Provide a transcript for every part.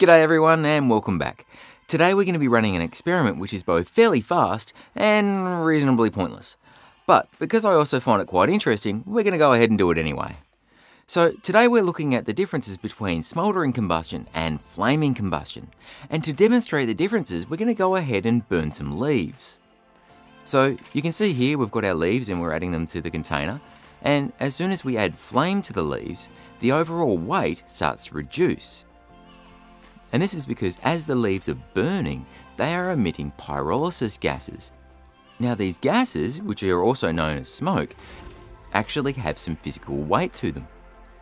G'day everyone and welcome back. Today we're going to be running an experiment which is both fairly fast and reasonably pointless. But because I also find it quite interesting, we're going to go ahead and do it anyway. So today we're looking at the differences between smouldering combustion and flaming combustion. And to demonstrate the differences, we're going to go ahead and burn some leaves. So you can see here we've got our leaves and we're adding them to the container. And as soon as we add flame to the leaves, the overall weight starts to reduce. And this is because as the leaves are burning, they are emitting pyrolysis gases. Now these gases, which are also known as smoke, actually have some physical weight to them.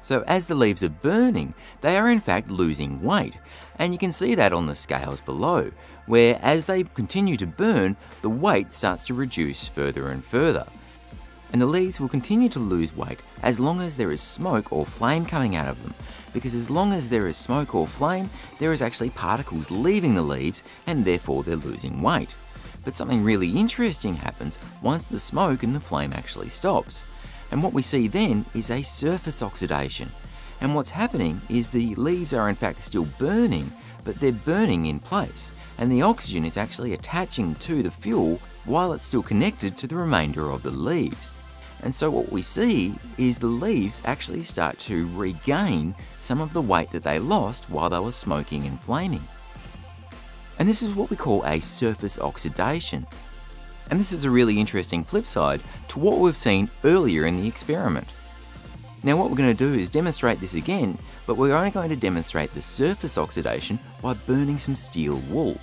So as the leaves are burning, they are in fact losing weight. And you can see that on the scales below, where as they continue to burn, the weight starts to reduce further and further. And the leaves will continue to lose weight as long as there is smoke or flame coming out of them, because as long as there is smoke or flame, there is actually particles leaving the leaves and therefore they're losing weight. But something really interesting happens once the smoke and the flame actually stops. And what we see then is a surface oxidation. And what's happening is the leaves are in fact still burning, but they're burning in place. And the oxygen is actually attaching to the fuel while it's still connected to the remainder of the leaves. And so what we see is the leaves actually start to regain some of the weight that they lost while they were smoking and flaming. And this is what we call a surface oxidation. And this is a really interesting flip side to what we've seen earlier in the experiment. Now what we're going to do is demonstrate this again, but we're only going to demonstrate the surface oxidation by burning some steel wool.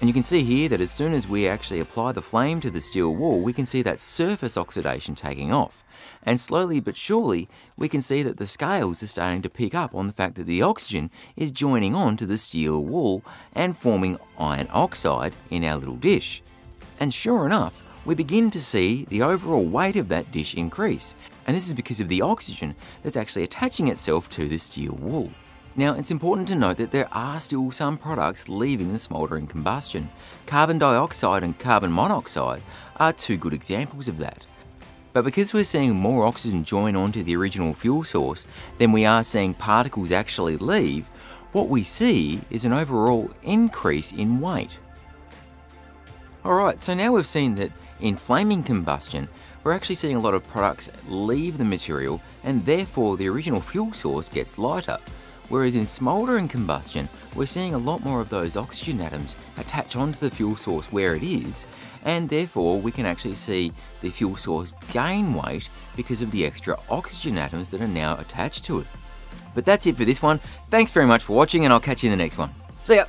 And you can see here that as soon as we actually apply the flame to the steel wool, we can see that surface oxidation taking off. And slowly but surely, we can see that the scales are starting to pick up on the fact that the oxygen is joining on to the steel wool and forming iron oxide in our little dish. And sure enough, we begin to see the overall weight of that dish increase. And this is because of the oxygen that's actually attaching itself to the steel wool. Now, it's important to note that there are still some products leaving the smouldering combustion. Carbon dioxide and carbon monoxide are two good examples of that. But because we're seeing more oxygen join onto the original fuel source than we are seeing particles actually leave, what we see is an overall increase in weight. Alright, so now we've seen that in flaming combustion, we're actually seeing a lot of products leave the material and therefore the original fuel source gets lighter. Whereas in smouldering combustion, we're seeing a lot more of those oxygen atoms attach onto the fuel source where it is, and therefore we can actually see the fuel source gain weight because of the extra oxygen atoms that are now attached to it. But that's it for this one. Thanks very much for watching and I'll catch you in the next one. See ya!